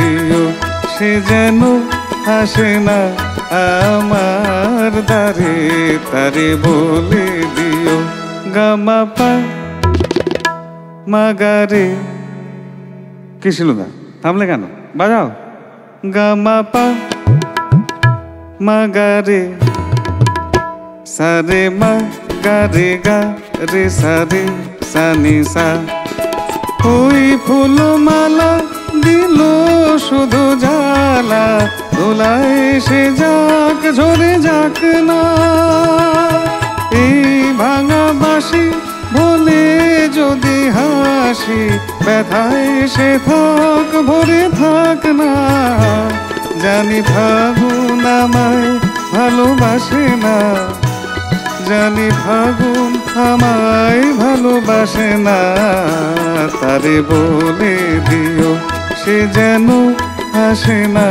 দিও সে যেন আসে না আমার দ্বারে। তারে বলে দিও গামা পা মাগারে কি ছিল না, থামলে কেন, বাজাও। গামা পা মাগারে সারে মা গারে গা রে সারে সানি সা। ওই ফুলমালা দিল শুধু জালা, দোলায় সে যাক ঝরে যাক না। এই ভাঙা বাঁশি বলে যদি হাসি, ব্যথায় সে থাক ভরে থাক না। জানি ফাগুন আমায় ভালোবাসে না, জানি ফাগুন আমায় ভালোবাসে না। তারে বলে দিও সে যেন আসে না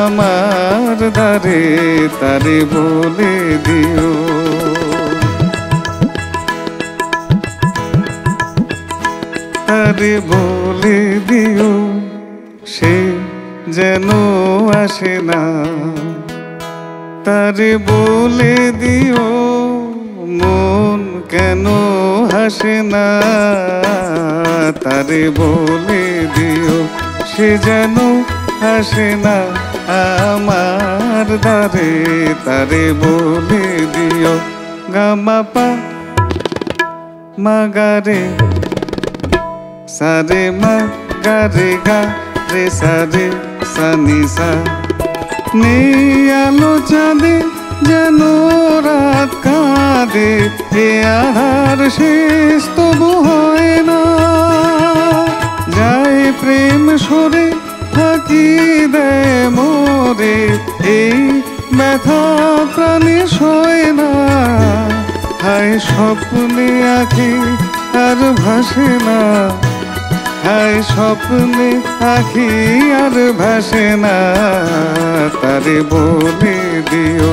আমার দ্বারে। তারে বলে দিও তারে বলে দিও সে যেন আসে না। তারে বলে দিও মন কেন হাসে না। তারে বলে দিও সে যেন আসে না আমার দ্বারে। তারে বলে দিও গামা পা মাগারে সারে মা গারে গা রে সারে সানি সা। নেই আলো চাঁদে যেন রাত কাঁদে, এ আহার শেষ তবু হয় না। যায় প্রেম সরে থাকি দেয় মোরে, এই ব্যথা প্রাণে সয় না। হায় স্বপ্নে আঁখি আর ভাসে না, হায় স্বপ্নে আঁখি আর ভাসে না। তারে বলে দিও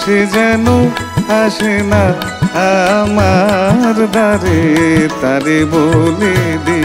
সে যেন আসে না আমার দ্বারে। তারে বলে দিও